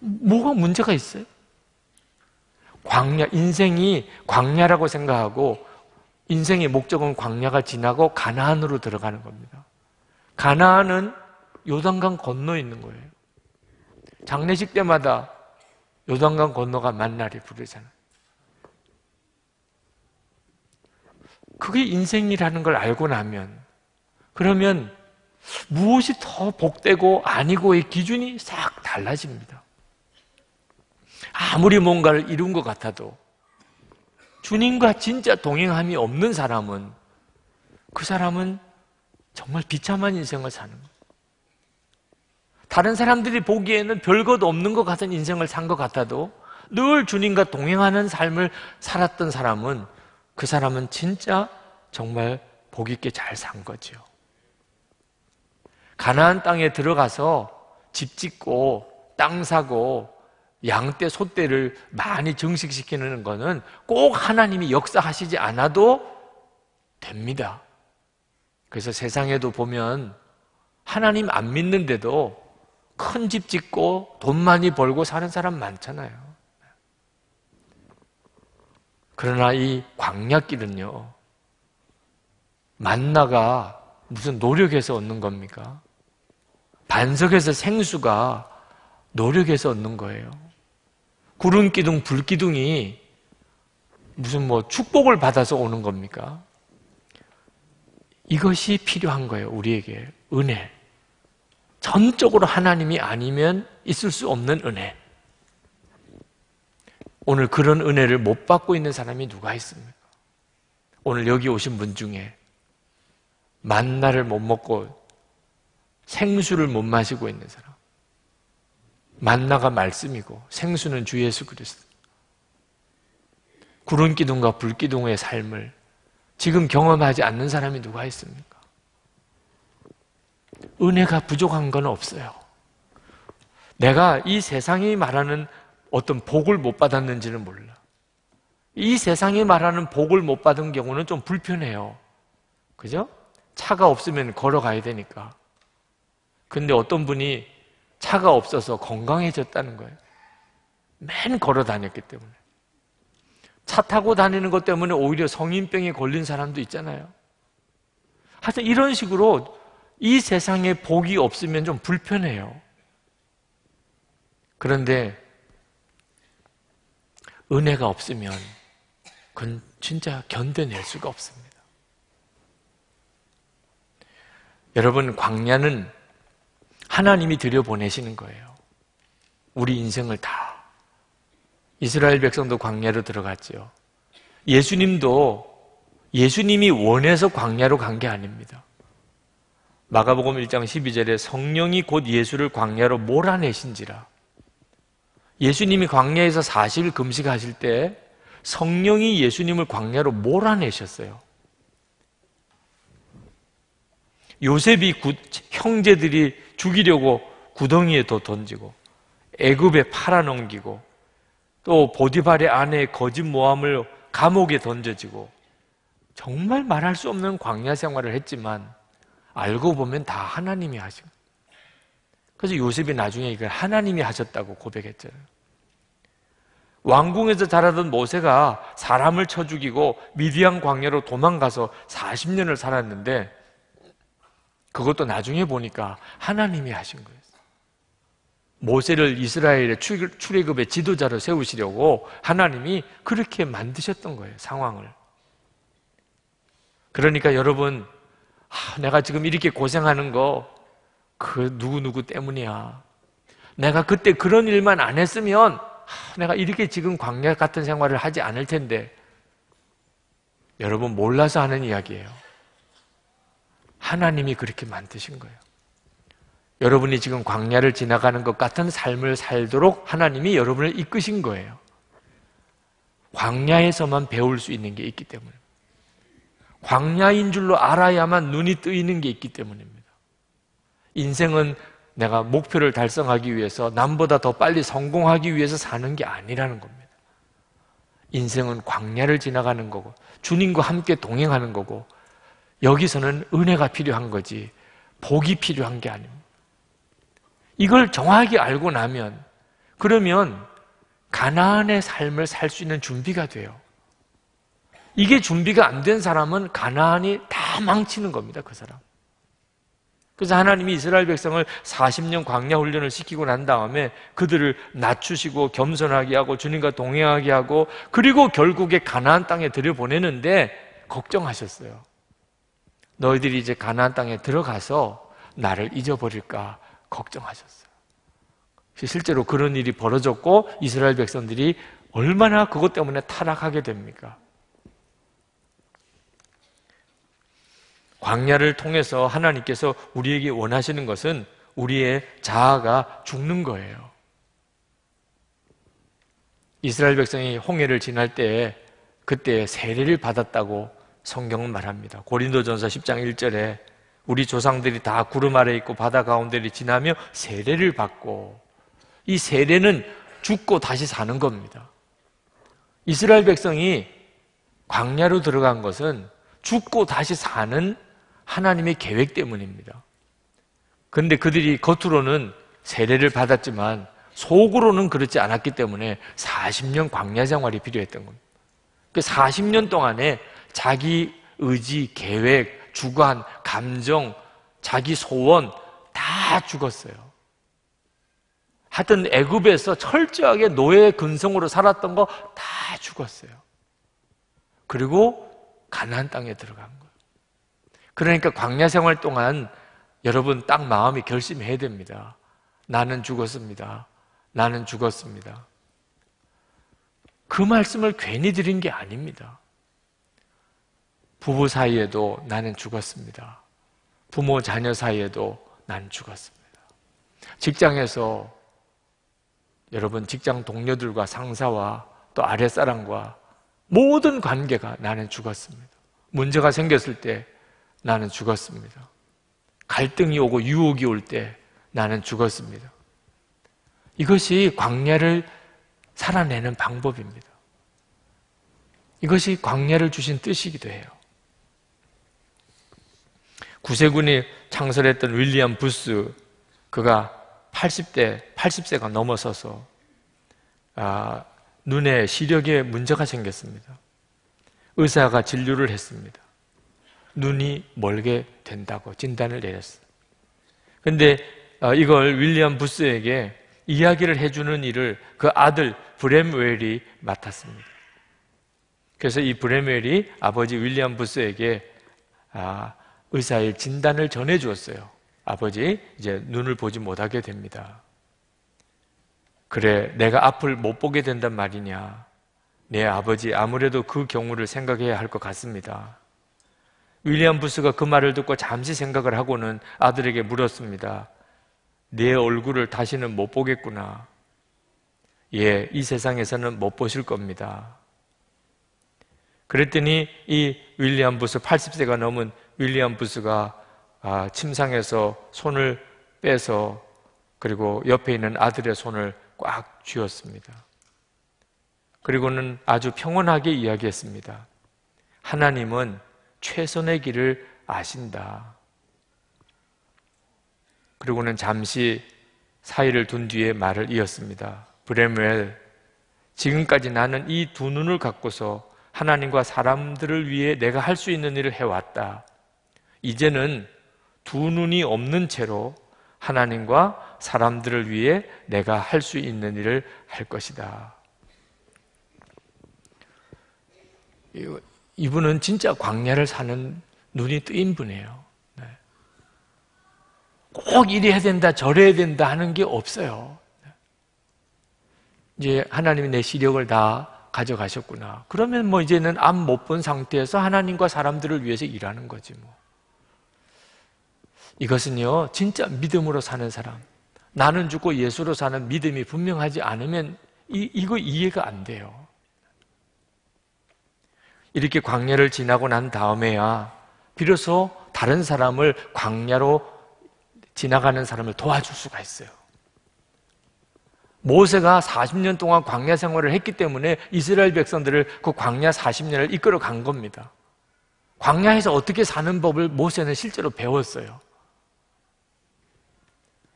뭐가 문제가 있어요? 광야, 인생이 광야라고 생각하고 인생의 목적은 광야가 지나고 가나안으로 들어가는 겁니다. 가나안은 요단강 건너 있는 거예요. 장례식 때마다 요단강 건너가 만나리 부르잖아요. 그게 인생이라는 걸 알고 나면, 그러면 무엇이 더 복되고 아니고의 기준이 싹 달라집니다. 아무리 뭔가를 이룬 것 같아도 주님과 진짜 동행함이 없는 사람은, 그 사람은 정말 비참한 인생을 사는 거예요. 다른 사람들이 보기에는 별것 없는 것 같은 인생을 산 것 같아도 늘 주님과 동행하는 삶을 살았던 사람은, 그 사람은 진짜 정말 복 있게 잘 산 거죠. 가나안 땅에 들어가서 집 짓고 땅 사고 양떼, 소떼를 많이 증식시키는 거는 꼭 하나님이 역사하시지 않아도 됩니다. 그래서 세상에도 보면 하나님 안 믿는데도 큰 집 짓고 돈 많이 벌고 사는 사람 많잖아요. 그러나 이 광야길은요, 만나가 무슨 노력해서 얻는 겁니까? 반석에서 생수가 노력해서 얻는 거예요. 구름기둥, 불기둥이 무슨 뭐 축복을 받아서 오는 겁니까? 이것이 필요한 거예요, 우리에게. 은혜. 전적으로 하나님이 아니면 있을 수 없는 은혜. 오늘 그런 은혜를 못 받고 있는 사람이 누가 있습니까? 오늘 여기 오신 분 중에 만나를 못 먹고 생수를 못 마시고 있는 사람. 만나가 말씀이고 생수는 주 예수 그리스도. 구름기둥과 불기둥의 삶을 지금 경험하지 않는 사람이 누가 있습니까? 은혜가 부족한 건 없어요. 내가 이 세상이 말하는 어떤 복을 못 받았는지는 몰라. 이 세상이 말하는 복을 못 받은 경우는 좀 불편해요. 그죠? 차가 없으면 걸어가야 되니까. 근데 어떤 분이 차가 없어서 건강해졌다는 거예요. 맨 걸어 다녔기 때문에. 차 타고 다니는 것 때문에 오히려 성인병에 걸린 사람도 있잖아요. 하여튼 이런 식으로 이 세상에 복이 없으면 좀 불편해요. 그런데 은혜가 없으면 그건 진짜 견뎌낼 수가 없습니다. 여러분, 광야는 하나님이 들여보내시는 거예요. 우리 인생을 다. 이스라엘 백성도 광야로 들어갔죠. 예수님도 예수님이 원해서 광야로 간 게 아닙니다. 마가복음 일 장 십이 절에 성령이 곧 예수를 광야로 몰아내신지라. 예수님이 광야에서 사십 일 금식하실 때 성령이 예수님을 광야로 몰아내셨어요. 요셉이 구, 형제들이 죽이려고 구덩이에 더 던지고, 애굽에 팔아넘기고, 또 보디발의 아내 거짓 모함을 감옥에 던져지고, 정말 말할 수 없는 광야 생활을 했지만 알고 보면 다 하나님이 하신 거예요. 그래서 요셉이 나중에 이걸 하나님이 하셨다고 고백했잖아요. 왕궁에서 자라던 모세가 사람을 쳐 죽이고 미디안 광야로 도망가서 사십 년을 살았는데, 그것도 나중에 보니까 하나님이 하신 거예요. 모세를 이스라엘의 출애굽의 지도자로 세우시려고 하나님이 그렇게 만드셨던 거예요, 상황을. 그러니까 여러분, 아, 내가 지금 이렇게 고생하는 거 그 누구누구 때문이야. 내가 그때 그런 일만 안 했으면 내가 이렇게 지금 광야 같은 생활을 하지 않을 텐데. 여러분, 몰라서 하는 이야기예요. 하나님이 그렇게 만드신 거예요. 여러분이 지금 광야를 지나가는 것 같은 삶을 살도록 하나님이 여러분을 이끄신 거예요. 광야에서만 배울 수 있는 게 있기 때문에, 광야인 줄로 알아야만 눈이 뜨이는 게 있기 때문입니다. 인생은 내가 목표를 달성하기 위해서, 남보다 더 빨리 성공하기 위해서 사는 게 아니라는 겁니다. 인생은 광야를 지나가는 거고, 주님과 함께 동행하는 거고, 여기서는 은혜가 필요한 거지 복이 필요한 게 아닙니다. 이걸 정확히 알고 나면, 그러면 가나안의 삶을 살 수 있는 준비가 돼요. 이게 준비가 안 된 사람은 가나안이 다 망치는 겁니다, 그 사람. 그래서 하나님이 이스라엘 백성을 사십 년 광야 훈련을 시키고 난 다음에 그들을 낮추시고 겸손하게 하고 주님과 동행하게 하고, 그리고 결국에 가나안 땅에 들여보내는데 걱정하셨어요. 너희들이 이제 가나안 땅에 들어가서 나를 잊어버릴까 걱정하셨어요. 실제로 그런 일이 벌어졌고, 이스라엘 백성들이 얼마나 그것 때문에 타락하게 됩니까? 광야를 통해서 하나님께서 우리에게 원하시는 것은 우리의 자아가 죽는 거예요. 이스라엘 백성이 홍해를 지날 때 그때 세례를 받았다고 성경은 말합니다. 고린도전서 십 장 일 절에 우리 조상들이 다 구름 아래 있고 바다 가운데를 지나며 세례를 받고, 이 세례는 죽고 다시 사는 겁니다. 이스라엘 백성이 광야로 들어간 것은 죽고 다시 사는 하나님의 계획 때문입니다. 그런데 그들이 겉으로는 세례를 받았지만 속으로는 그렇지 않았기 때문에 사십 년 광야 생활이 필요했던 겁니다. 그 사십 년 동안에 자기 의지, 계획, 주관, 감정, 자기 소원 다 죽었어요. 하여튼 애굽에서 철저하게 노예 근성으로 살았던 거 다 죽었어요. 그리고 가나안 땅에 들어간 거예요. 그러니까 광야 생활 동안 여러분 딱 마음이 결심해야 됩니다. 나는 죽었습니다. 나는 죽었습니다. 그 말씀을 괜히 드린 게 아닙니다. 부부 사이에도 나는 죽었습니다. 부모 자녀 사이에도 나는 죽었습니다. 직장에서 여러분 직장 동료들과 상사와 또 아랫사람과 모든 관계가 나는 죽었습니다. 문제가 생겼을 때 나는 죽었습니다. 갈등이 오고 유혹이 올 때 나는 죽었습니다. 이것이 광야를 살아내는 방법입니다. 이것이 광야를 주신 뜻이기도 해요. 구세군이 창설했던 윌리엄 부스, 그가 팔십 대, 팔십 세가 넘어서서 아, 눈에 시력에 문제가 생겼습니다. 의사가 진료를 했습니다. 눈이 멀게 된다고 진단을 내렸어요. 그런데 이걸 윌리엄 부스에게 이야기를 해주는 일을 그 아들 브램웰이 맡았습니다. 그래서 이 브램웰이 아버지 윌리엄 부스에게 의사의 진단을 전해주었어요. 아버지, 이제 눈을 보지 못하게 됩니다. 그래, 내가 앞을 못 보게 된단 말이냐? 네, 아버지, 아무래도 그 경우를 생각해야 할 것 같습니다. 윌리엄 부스가 그 말을 듣고 잠시 생각을 하고는 아들에게 물었습니다. 네 얼굴을 다시는 못 보겠구나. 예, 이 세상에서는 못 보실 겁니다. 그랬더니 이 윌리엄 부스, 팔십 세가 넘은 윌리엄 부스가 아, 침상에서 손을 빼서, 그리고 옆에 있는 아들의 손을 꽉 쥐었습니다. 그리고는 아주 평온하게 이야기했습니다. 하나님은 최선의 길을 아신다. 그리고는 잠시 사이를 둔 뒤에 말을 이었습니다. 브램웰, 지금까지 나는 이 두 눈을 갖고서 하나님과 사람들을 위해 내가 할 수 있는 일을 해왔다. 이제는 두 눈이 없는 채로 하나님과 사람들을 위해 내가 할 수 있는 일을 할 것이다. 이분은 진짜 광야를 사는 눈이 뜨인 분이에요. 꼭 이래야 된다, 저래야 된다 하는 게 없어요. 이제 하나님이 내 시력을 다 가져가셨구나. 그러면 뭐 이제는 앞 못 본 상태에서 하나님과 사람들을 위해서 일하는 거지 뭐. 이것은요, 진짜 믿음으로 사는 사람, 나는 죽고 예수로 사는 믿음이 분명하지 않으면 이, 이거 이해가 안 돼요. 이렇게 광야를 지나고 난 다음에야 비로소 다른 사람을, 광야로 지나가는 사람을 도와줄 수가 있어요. 모세가 사십 년 동안 광야 생활을 했기 때문에 이스라엘 백성들을 그 광야 사십 년을 이끌어 간 겁니다. 광야에서 어떻게 사는 법을 모세는 실제로 배웠어요.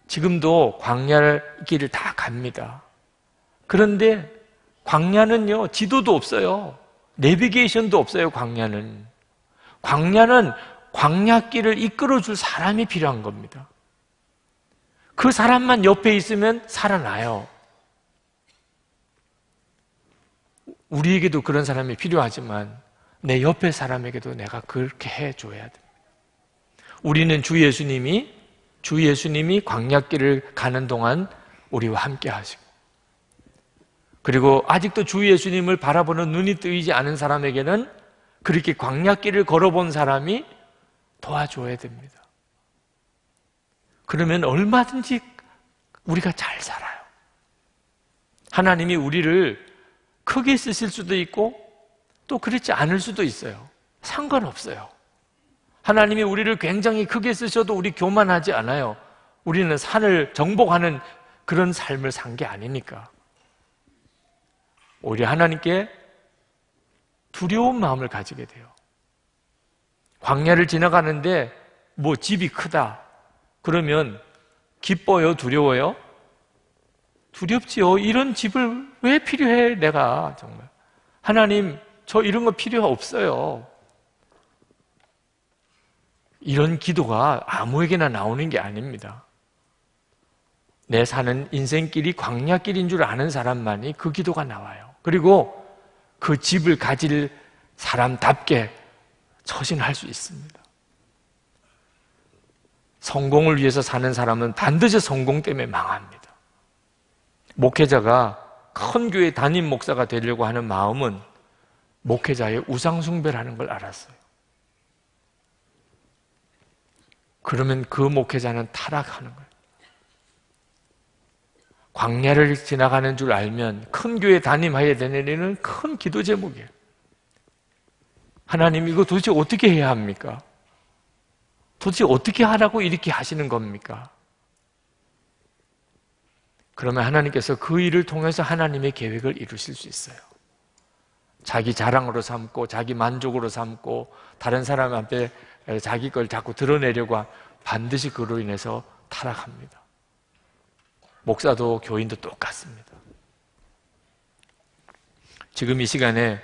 지금도 광야를 길을 다 갑니다. 그런데 광야는요, 지도도 없어요. 내비게이션도 없어요, 광야는. 광야는 광야길을 이끌어줄 사람이 필요한 겁니다. 그 사람만 옆에 있으면 살아나요. 우리에게도 그런 사람이 필요하지만 내 옆에 사람에게도 내가 그렇게 해줘야 됩니다. 우리는 주 예수님이 주 예수님이 광야길을 가는 동안 우리와 함께 하시고, 그리고 아직도 주 예수님을 바라보는 눈이 뜨이지 않은 사람에게는 그렇게 광야길을 걸어본 사람이 도와줘야 됩니다. 그러면 얼마든지 우리가 잘 살아요. 하나님이 우리를 크게 쓰실 수도 있고 또 그렇지 않을 수도 있어요. 상관없어요. 하나님이 우리를 굉장히 크게 쓰셔도 우리 교만하지 않아요. 우리는 산을 정복하는 그런 삶을 산 게 아니니까. 오히려 하나님께 두려운 마음을 가지게 돼요. 광야를 지나가는데 뭐 집이 크다 그러면 기뻐요? 두려워요? 두렵지요. 이런 집을 왜 필요해 내가? 정말 하나님 저 이런 거 필요 없어요. 이런 기도가 아무에게나 나오는 게 아닙니다. 내 사는 인생길이 광야길인 줄 아는 사람만이 그 기도가 나와요. 그리고 그 집을 가질 사람답게 처신할 수 있습니다. 성공을 위해서 사는 사람은 반드시 성공 때문에 망합니다. 목회자가 큰 교회 담임 목사가 되려고 하는 마음은 목회자의 우상숭배라는 걸 알았어요. 그러면 그 목회자는 타락하는 거예요. 광야를 지나가는 줄 알면 큰 교회 담임하에 되는 일은 큰 기도 제목이에요. 하나님, 이거 도대체 어떻게 해야 합니까? 도대체 어떻게 하라고 이렇게 하시는 겁니까? 그러면 하나님께서 그 일을 통해서 하나님의 계획을 이루실 수 있어요. 자기 자랑으로 삼고 자기 만족으로 삼고 다른 사람한테 자기 걸 자꾸 드러내려고 반드시 그로 인해서 타락합니다. 목사도 교인도 똑같습니다. 지금 이 시간에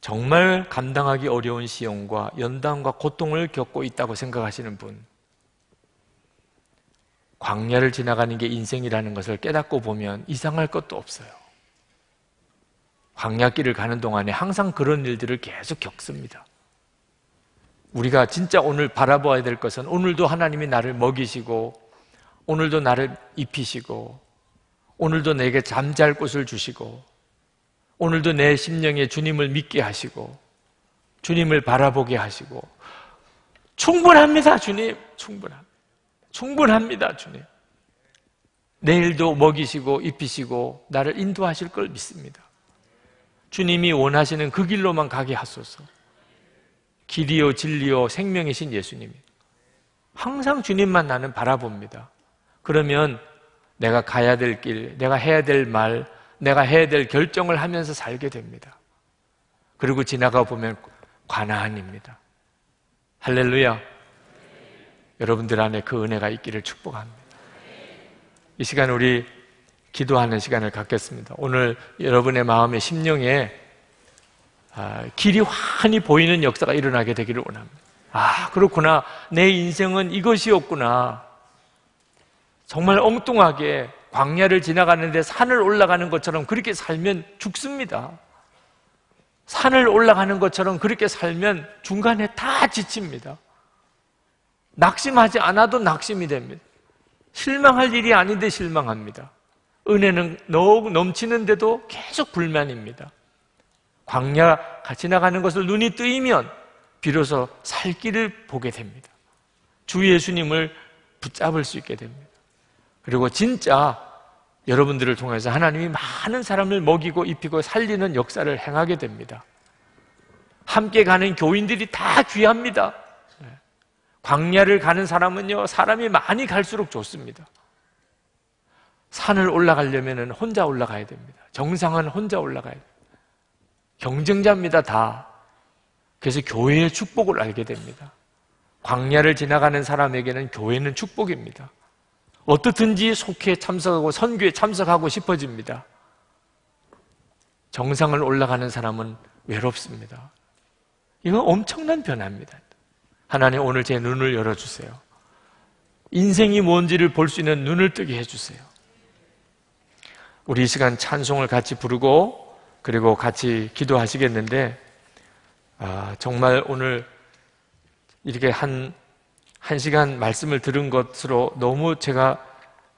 정말 감당하기 어려운 시험과 연단과 고통을 겪고 있다고 생각하시는 분, 광야를 지나가는 게 인생이라는 것을 깨닫고 보면 이상할 것도 없어요. 광야길을 가는 동안에 항상 그런 일들을 계속 겪습니다. 우리가 진짜 오늘 바라봐야 될 것은 오늘도 하나님이 나를 먹이시고 오늘도 나를 입히시고 오늘도 내게 잠잘 곳을 주시고 오늘도 내 심령에 주님을 믿게 하시고 주님을 바라보게 하시고 충분합니다 주님, 충분합니다. 충분합니다 주님. 내일도 먹이시고 입히시고 나를 인도하실 걸 믿습니다. 주님이 원하시는 그 길로만 가게 하소서. 길이요 진리요 생명이신 예수님이 항상 주님만 나는 바라봅니다. 그러면 내가 가야 될 길, 내가 해야 될 말, 내가 해야 될 결정을 하면서 살게 됩니다. 그리고 지나가 보면 가나안입니다. 할렐루야. 네. 여러분들 안에 그 은혜가 있기를 축복합니다. 네. 이 시간 우리 기도하는 시간을 갖겠습니다. 오늘 여러분의 마음의 심령에 길이 환히 보이는 역사가 일어나게 되기를 원합니다. 아, 그렇구나. 내 인생은 이것이었구나. 정말 엉뚱하게 광야를 지나가는데 산을 올라가는 것처럼 그렇게 살면 죽습니다. 산을 올라가는 것처럼 그렇게 살면 중간에 다 지칩니다. 낙심하지 않아도 낙심이 됩니다. 실망할 일이 아닌데 실망합니다. 은혜는 너무 넘치는데도 계속 불만입니다. 광야 같이 나가는 것을 눈이 뜨이면 비로소 살 길을 보게 됩니다. 주 예수님을 붙잡을 수 있게 됩니다. 그리고 진짜 여러분들을 통해서 하나님이 많은 사람을 먹이고 입히고 살리는 역사를 행하게 됩니다. 함께 가는 교인들이 다 귀합니다. 광야를 가는 사람은요, 사람이 많이 갈수록 좋습니다. 산을 올라가려면 혼자 올라가야 됩니다. 정상은 혼자 올라가야 됩니다. 경쟁자입니다, 다. 그래서 교회의 축복을 알게 됩니다. 광야를 지나가는 사람에게는 교회는 축복입니다. 어떻든지 속회에 참석하고 선교에 참석하고 싶어집니다. 정상을 올라가는 사람은 외롭습니다. 이건 엄청난 변화입니다. 하나님, 오늘 제 눈을 열어주세요. 인생이 뭔지를 볼 수 있는 눈을 뜨게 해주세요. 우리 이 시간 찬송을 같이 부르고 그리고 같이 기도하시겠는데, 아, 정말 오늘 이렇게 한, 한 시간 말씀을 들은 것으로 너무 제가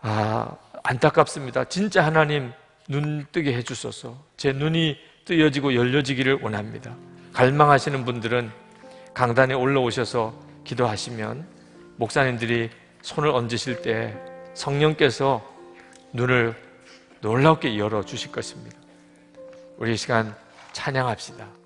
아, 안타깝습니다. 진짜 하나님 눈 뜨게 해주소서. 제 눈이 뜨여지고 열려지기를 원합니다. 갈망하시는 분들은 강단에 올라오셔서 기도하시면 목사님들이 손을 얹으실 때 성령께서 눈을 놀랍게 열어주실 것입니다. 우리 이 시간 찬양합시다.